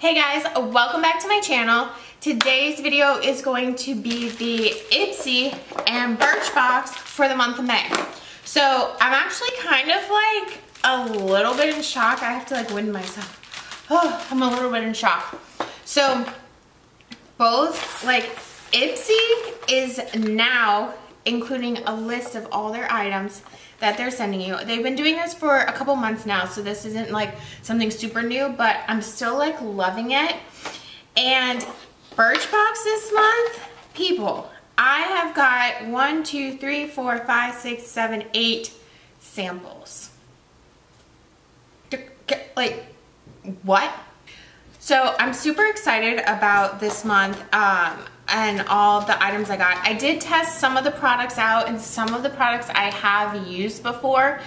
Hey guys, welcome back to my channel. Today's video is going to be the Ipsy and Birchbox for the month of May. So I'm actually kind of like a little bit in shock. I have to like wind myself. Oh, I'm a little bit in shock. So both like Ipsy is now including a list of all their items that they're sending you. They've been doing this for a couple months now, so this isn't like something super new, but I'm still like loving it. And Birchbox this month, people, I have got 1, 2, 3, 4, 5, 6, 7, 8 samples. Like, what? So I'm super excited about this month and all the items I got. I did test some of the products out, and some of the products I have used before,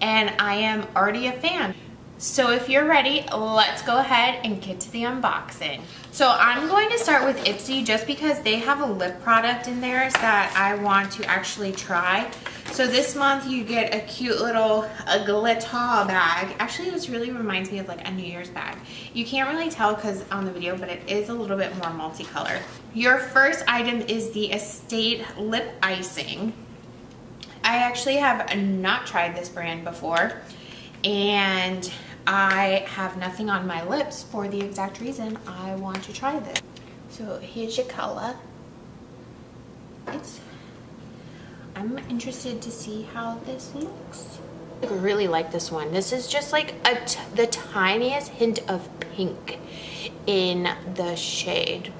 and I am already a fan. So if you're ready, let's go ahead and get to the unboxing. So I'm going to start with Ipsy just because they have a lip product in theirs that I want to actually try. So this month you get a cute little glitter bag. Actually, this really reminds me of like a New Year's bag. You can't really tell because on the video, but it is a little bit more multicolored. Your first item is the Estate Lip Icing. I actually have not tried this brand before, and I have nothing on my lips for the exact reason I want to try this. So here's your color. I'm interested to see how this looks. I really like this one. This is just like the tiniest hint of pink in the shade.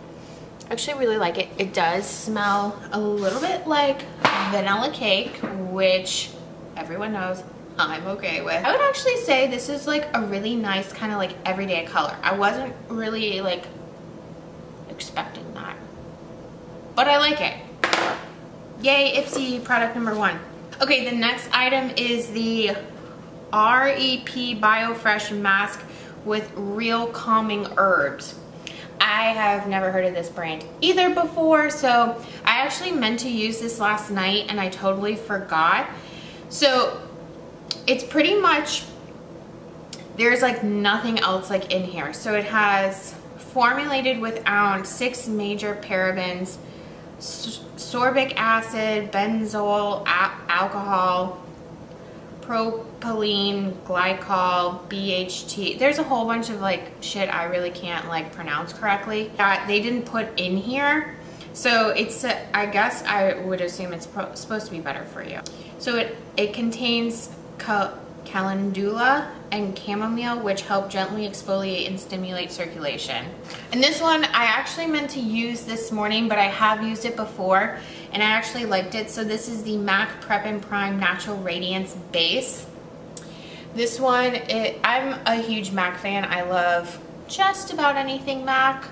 I actually really like it. It does smell a little bit like vanilla cake, which everyone knows I'm okay with. I would actually say this is like a really nice kind of like everyday color. I wasn't really like expecting that, but I like it. Yay, Ipsy, product number one. Okay, the next item is the R.E.P. Biofresh mask with real calming herbs. I have never heard of this brand either before, so I actually meant to use this last night and I totally forgot. So it's pretty much, there's like nothing else like in here. So it has formulated without 6 major parabens, sorbic acid, benzoyl, alcohol, propylene, glycol, BHT. There's a whole bunch of like shit I really can't like pronounce correctly that they didn't put in here. So it's, I guess I would assume it's supposed to be better for you. So it contains calendula and chamomile, which help gently exfoliate and stimulate circulation. And this one I actually meant to use this morning, but I have used it before and I actually liked it. So this is the MAC Prep and Prime Natural Radiance Base. This one, I'm a huge MAC fan. I love just about anything MAC.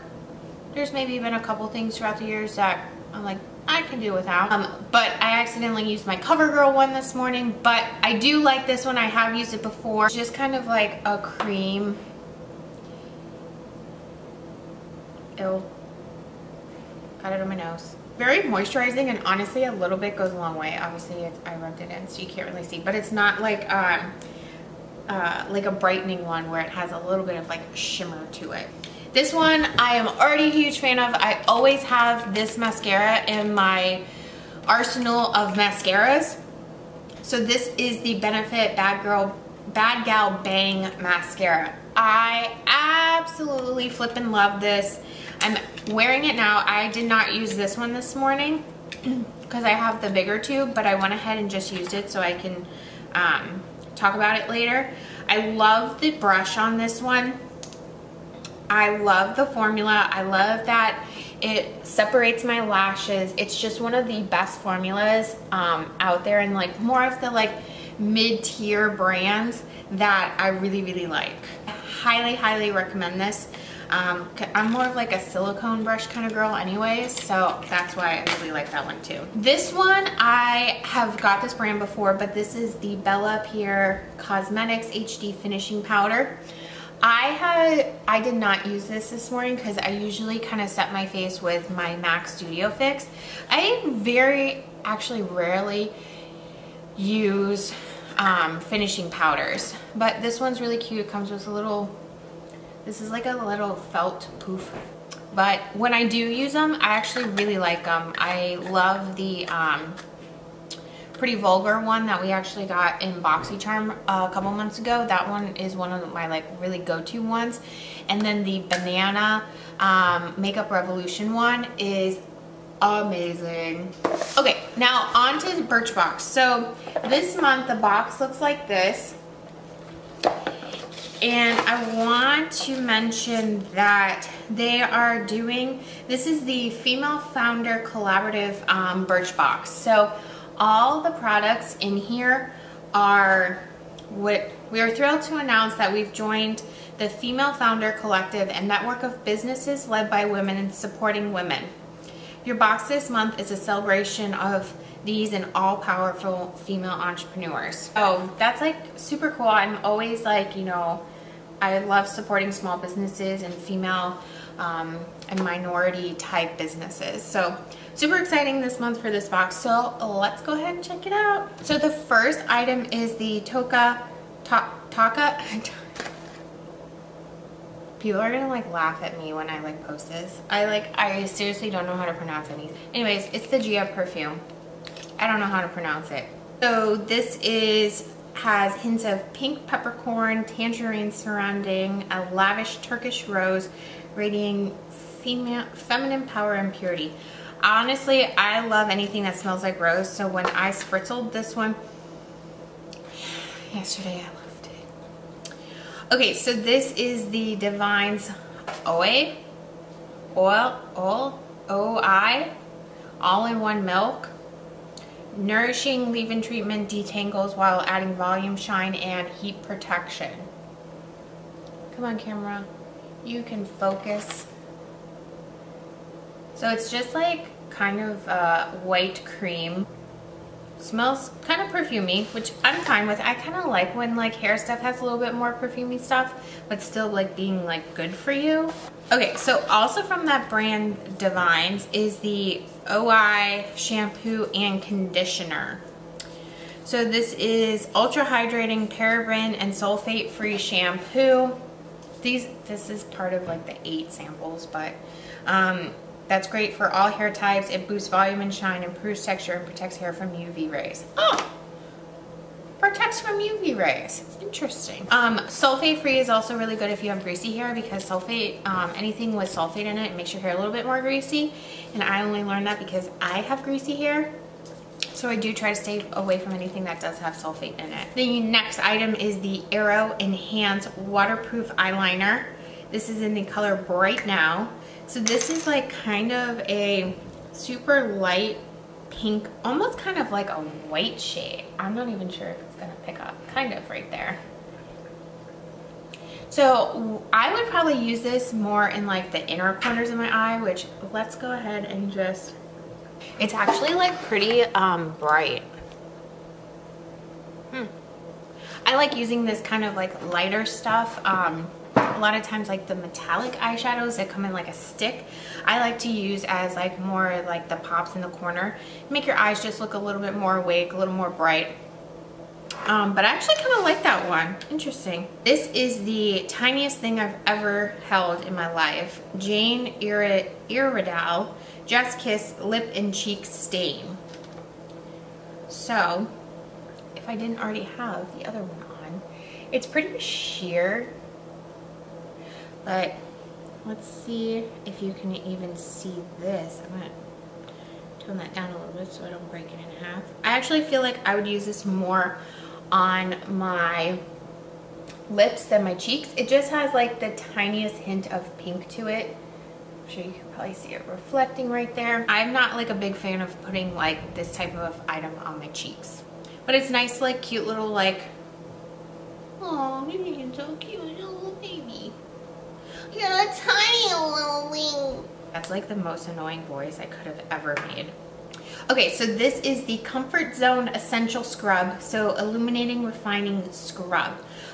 There's maybe been a couple things throughout the years that I'm like, I can do without. But I accidentally used my CoverGirl one this morning, but I do like this one. I have used it before. It's just kind of like a cream. Ew. Got it on my nose. Very moisturizing, and honestly a little bit goes a long way. Obviously I rubbed it in so you can't really see, but it's not like like a brightening one where it has a little bit of like shimmer to it. This one I am already a huge fan of. I always have this mascara in my arsenal of mascaras. So this is the Benefit Bad Gal Bang Mascara. I absolutely flippin' love this. I'm wearing it now. I did not use this one this morning because I have the bigger tube, but I went ahead and just used it so I can talk about it later. I love the brush on this one. I love the formula. I love that it separates my lashes. It's just one of the best formulas out there, and like more of the like mid-tier brands that I really, really like. I highly, highly recommend this. I'm more of like a silicone brush kind of girl anyways, so that's why I really like that one too. This one, I have got this brand before, but this is the Bella Pierre Cosmetics HD Finishing Powder. I did not use this morning because I usually kind of set my face with my MAC Studio Fix. I actually rarely use finishing powders, but this one's really cute. It comes with a little This is like a little felt poof. But when I do use them, I actually really like them. I love the Pretty Vulgar one that we actually got in Boxycharm a couple months ago. That one is one of my like really go-to ones. And then the Banana Makeup Revolution one is amazing. Okay, now on to Birchbox. So this month the box looks like this. And I want to mention that they are doing, this is the Female Founder Collaborative Birchbox. So all the products in here are, we are thrilled to announce that we've joined the Female Founder Collective, a network of businesses led by women and supporting women. Your box this month is a celebration of these and all-powerful female entrepreneurs. Oh, that's like super cool. I'm always like, you know, I love supporting small businesses and female and minority type businesses. So super exciting this month for this box. So let's go ahead and check it out. So the first item is the Toka Taka. People are gonna like laugh at me when I like post this. I seriously don't know how to pronounce anything. Anyways, it's the Gia perfume. I don't know how to pronounce it. So this has hints of pink peppercorn, tangerine surrounding a lavish Turkish rose, radiating feminine power and purity. Honestly, I love anything that smells like rose. So when I spritzled this one yesterday, I loved it. Okay, so this is the Divine's OI, all-in-one milk. Nourishing leave-in treatment detangles while adding volume, shine, and heat protection. Come on, camera. You can focus. So it's just like kind of white cream. Smells kind of perfumey, which I'm fine with. I kind of like when like hair stuff has a little bit more perfumey stuff, but still like being like good for you. Okay, so also from that brand Divine's is the OI shampoo and conditioner. So this is ultra hydrating, paraben and sulfate free shampoo. This is part of like the 8 samples, but that's great for all hair types. It boosts volume and shine, improves texture, and protects hair from UV rays. Oh, protects from UV rays. Interesting. Sulfate free is also really good if you have greasy hair, because sulfate, anything with sulfate in it makes your hair a little bit more greasy. And I only learned that because I have greasy hair. So I do try to stay away from anything that does have sulfate in it. The next item is the Arrow Enhance Waterproof Eyeliner. This is in the color Bright Now. So this is like kind of a super light pink, almost kind of like a white shade. I'm not even sure if it's gonna pick up, kind of right there. So I would probably use this more in like the inner corners of my eye, which let's go ahead and just, it's actually like pretty bright. I like using this kind of like lighter stuff. A lot of times like the metallic eyeshadows that come in like a stick, I like to use as like more like the pops in the corner, make your eyes just look a little bit more awake, a little more bright. But I actually kind of like that one. Interesting. This is the tiniest thing I've ever held in my life. Jane Iredale Just Kiss Lip and Cheek Stain. So if I didn't already have the other one on, it's pretty sheer. But let's see if you can even see this. I'm gonna tone that down a little bit so I don't break it in half. I actually feel like I would use this more on my lips than my cheeks. It just has like the tiniest hint of pink to it. I'm sure you can probably see it reflecting right there. I'm not like a big fan of putting like this type of item on my cheeks. But it's nice, like cute little like, oh, you're being so cute, little baby. You're a tiny little wing. That's like the most annoying voice I could have ever made. Okay, so this is the Comfort Zone Essential Scrub. So illuminating, refining scrub.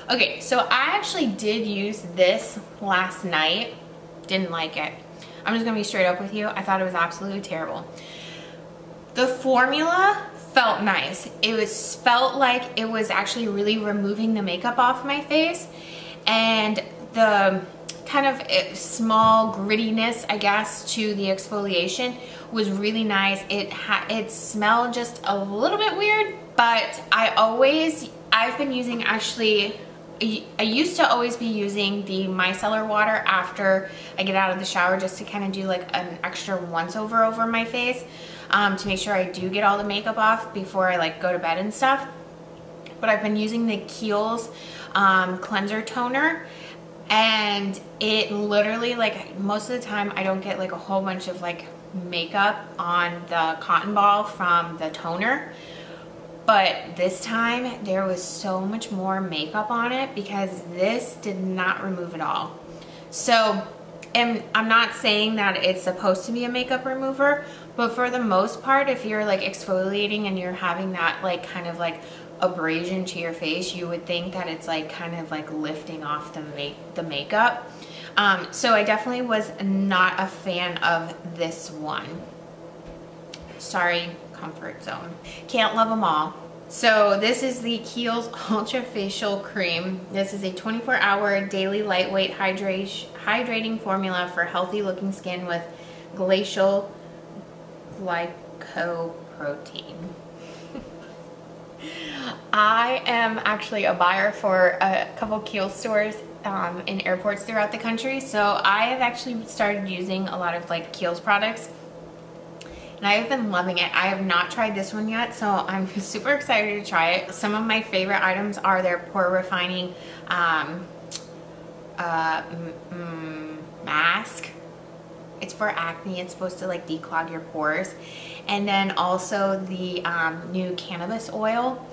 Okay, so I actually did use this last night. Didn't like it. I'm just gonna be straight up with you. I thought it was absolutely terrible. The formula felt nice. It was felt like it was actually really removing the makeup off my face, and the kind of small grittiness, I guess, to the exfoliation was really nice. It smelled just a little bit weird, but I've been using, actually, I used to always be using the micellar water after I get out of the shower, just to kind of do like an extra once over my face, to make sure I do get all the makeup off before I like go to bed and stuff. But I've been using the Kiehl's cleanser toner, and it literally, like, most of the time I don't get like a whole bunch of like makeup on the cotton ball from the toner. But this time there was so much more makeup on it, because this did not remove it all. So, and I'm not saying that it's supposed to be a makeup remover, but for the most part, if you're like exfoliating and you're having that like kind of like abrasion to your face, you would think that it's like kind of like lifting off the makeup. So I definitely was not a fan of this one. Sorry. Comfort Zone. Can't love them all. So this is the Kiehl's Ultra Facial Cream. This is a 24-hour daily lightweight hydrating formula for healthy looking skin with glacial glycoprotein. I am actually a buyer for a couple Kiehl's stores in airports throughout the country, so I have actually started using a lot of like Kiehl's products. And I have been loving it. I have not tried this one yet, so I'm super excited to try it. Some of my favorite items are their pore refining mask. It's for acne. It's supposed to like declog your pores. And then also the new cannabis oil.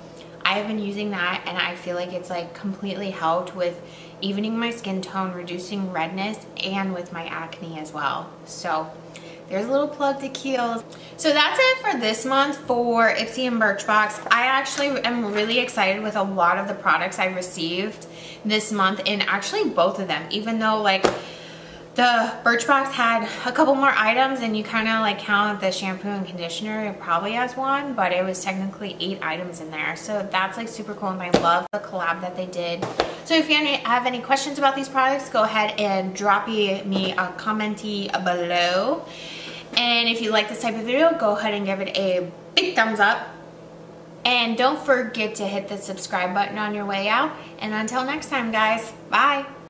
I have been using that, and I feel like it's like completely helped with evening my skin tone, reducing redness, and with my acne as well. So there's a little plug to Kiehl's. So that's it for this month for Ipsy and Birchbox. I actually am really excited with a lot of the products I received this month, and actually both of them, even though like the Birchbox had a couple more items and you kind of like count the shampoo and conditioner, it probably has one, but it was technically 8 items in there. So that's like super cool, and I love the collab that they did. So if you have any questions about these products, go ahead and drop me a commenty below. And if you like this type of video, go ahead and give it a big thumbs up. And don't forget to hit the subscribe button on your way out. And until next time, guys, bye.